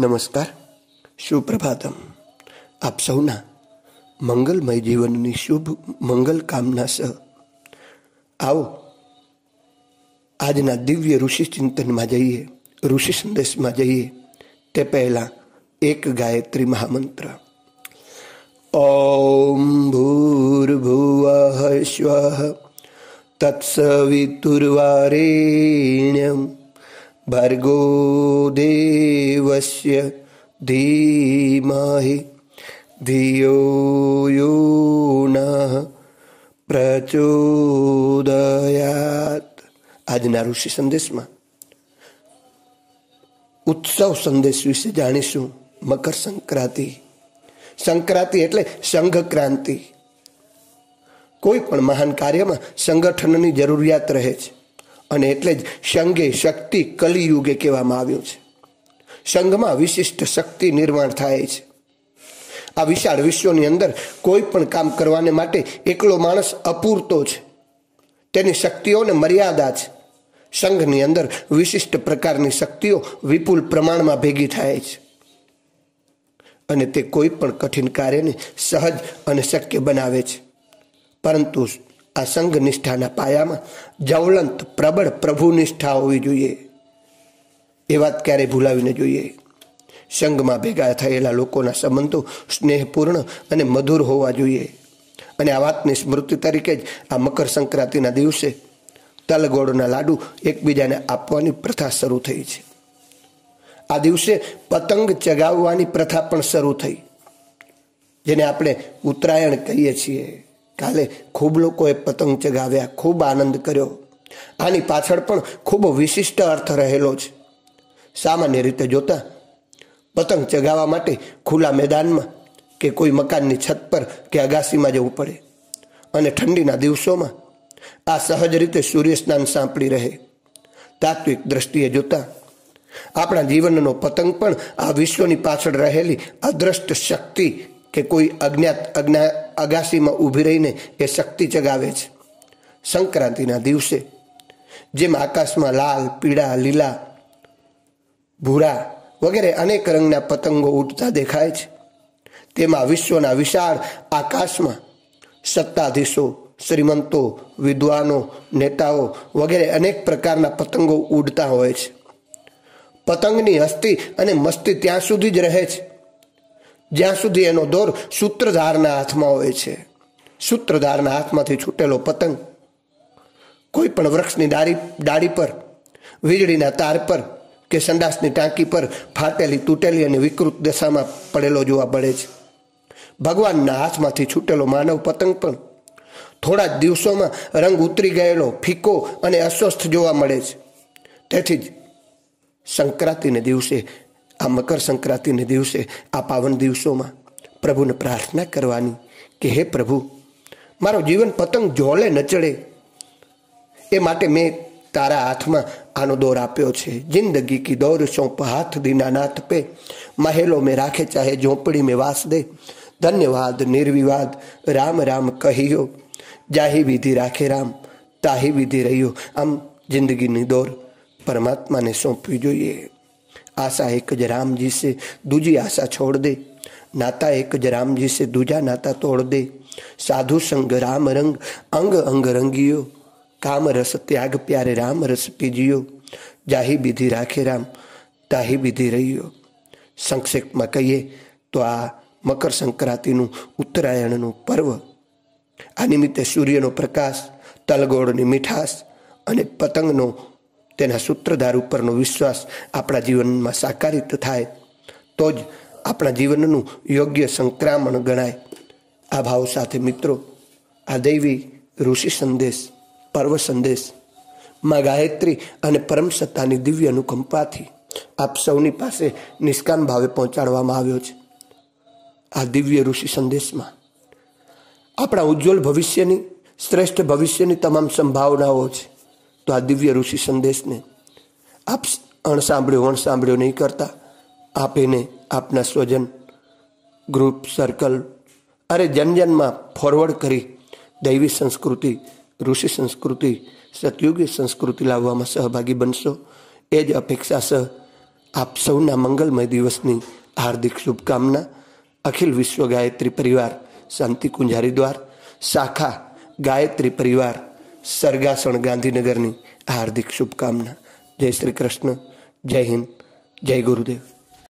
नमस्कार, सुप्रभातम। आप सौना मंगलमय जीवननी शुभ मंगल कामना सह आओ आजना दिव्य ऋषि चिंतन में जाइए, ऋषि संदेश में जाइए। ते पहला एक गायत्री महामंत्र। ओम भूर्भुवः स्वः तत्सवितुर्वरेण्यं भर्गो देवस्य धीमहि धियो यो नः प्रचोदयात्। आजना ऋषि संदेश में उत्सव संदेश विषे जाणीशुं। मकर संक्रांति, संक्रांति एटले संघ क्रांति। कोई पण महान कार्य में संगठन की जरूरियात रहे छे अने एटले ज संघे शक्ति कलियुगे कहेवामां आव्युं छे। संघ में विशिष्ट शक्ति निर्माण थाय छे। आ विशाल विश्वनी अंदर कोईपण काम करवाने माटे एकलो माणस अपूरतो छे। तेनी शक्तिओने मर्यादा छे। संघनी अंदर विशिष्ट प्रकारनी शक्तिओ विपुल प्रमाणमां भेगी थाय छे अने ते कोईपण कठिन कार्यने सहज अने शक्य बनावे छे। परंतु आ संघ निष्ठाना पायामां ज्वलंत प्रबळ प्रभुनिष्ठा होवी जोईए। ए वात क्यारे भूलावी न जोईए। संघ में भेगा थयेला लोकोना संबंधों स्नेहपूर्ण अने मधुर होवा जोईए अने आ वातनी स्मृति तरीके ज आ मकर संक्रांतिना दिवसे तलगोळना लाडू एकबीजाने आपवानी प्रथा शरू थई छे। आ दिवसे पतंग चगाववानी प्रथा पण शरू थई, जेने आपणे उत्तरायण कहीए छीए। काले खूब लोकोए पतंग चगाव्या, खूब आनंद कर्यो। आनी पाछळ पण खूब विशिष्ट अर्थ रहेलो छे। सामान्य रीते जोता पतंग चगावा माटे खुला मैदान में के कोई मकान की छत पर के अगासी में जवू पड़े और ठंडी दिवसों में आ सहज रीते सूर्य स्नान सांपड़ी रहे। तात्विक दृष्टिए जोता अपना जीवननो पतंग पण आ विश्वनी पाछळ रहेली अदृष्ट शक्ति के कोई अज्ञात अगासी में ऊभी रहीने ए शक्ति चगावे छे। संक्रांतिना दिवसे जेम आकाश में लाल, पीड़ा, लीला, भूरा वगैरह अनेक रंगना पतंगों उड़ता देखाय छे। तेमा विश्वना विशाल आकाश में सत्ताधीशों, श्रीमंतों, विद्वानों, नेताओं वगैरह अनेक प्रकारना पतंगों उड़ता होय छे। पतंगनी हस्ती अने मस्ती त्यां सुधी ज रहे छे ज्यां सुधी एनो दौर सूत्रधारना हाथमां होय छे। सूत्रधारना हाथमांथी छूटेलो पतंग कोईपण वृक्षनी डाળી पर, वीजળીના तार पर के संडासनी टांकी पर फाटेली, तूटेली अने विकृत दशा में पड़ेलो जोवा मळे छे। भगवानना हाथमांथी छूटेलो मानव पतंग पण थोड़ा दिवसों में रंग उतरी गयेलो, फीको अने अस्वस्थ जोवा मळे छे। तेथी ज संक्रांतिने दिवसे, आ मकर संक्रांतिने दिवसे, आ पावन दिवसों में प्रभुने प्रार्थना करवानी कि हे प्रभु, मारो जीवन पतंग झोले न चढ़े ए माटे मैं तारा हाथ में आनो दौर आप्यो छे। जिंदगी की दौर सौंप हाथ दीनानाथ पे, महलों में राखे चाहे झोंपड़ी में वास दे। धन्यवाद निर्विवाद राम राम कहियो, जाही विधि राखे राम ताही विधि रहियो। आम जिंदगी नी दौर परमात्मा ने सौंपवी जोईए। आशा एक ज राम जी से दूजी आशा छोड़ दे, नाता एक ज राम जी से दूजा नाता तोड़ दे। साधु संग राम रंग अंग अंग रंगियो, काम रस त्याग प्यारे राम रस पीजियो। जाही विधि राखे राम ताही विधि रहियो। संक्षेप में कहिए तो आ मकर संक्रांतिनु उत्तरायणनु पर्व आ निमित्ते सूर्यनो प्रकाश, तलगोळनी मीठास अने पतंगनो तेना सूत्रधार उपरनो विश्वास आपणा जीवनमां साकारित थाय तो ज आपणा जीवननु योग्य संक्रामण गणाय। आ भाव साथे मित्रों, आ दैवी ऋषि संदेश, पर्व संदेश मां गायत्री अने परम सत्तानी दिव्य अनुकंपाथी आप सौनी पासे निष्काम भावे पहोंचाडवामां आव्यो छे। आ दिव्य ऋषि संदेश में अपना उज्ज्वल भविष्यनी, श्रेष्ठ भविष्यनी तमाम संभावनाओं छे। तो आ दिव्य ऋषि संदेश ने आप अणसांभळ्यो वणसांभळ्यो नहीं करता, आप एने आपना स्वजन, ग्रुप, सर्कल अरे जन जन में फॉरवर्ड करी दैवी संस्कृति, ऋषि संस्कृति, सतयुगी संस्कृति लाववामां सहभागी बनशो। ए ज अपेक्षा सह आप सौना मंगलमय दिवसनी हार्दिक शुभकामना। अखिल विश्व गायत्री परिवार शांति कुंज हरिद्वार शाखा गायत्री परिवार सरगासण गांधीनगरनी हार्दिक शुभकामना। जय श्री कृष्ण, जय हिंद, जय गुरुदेव।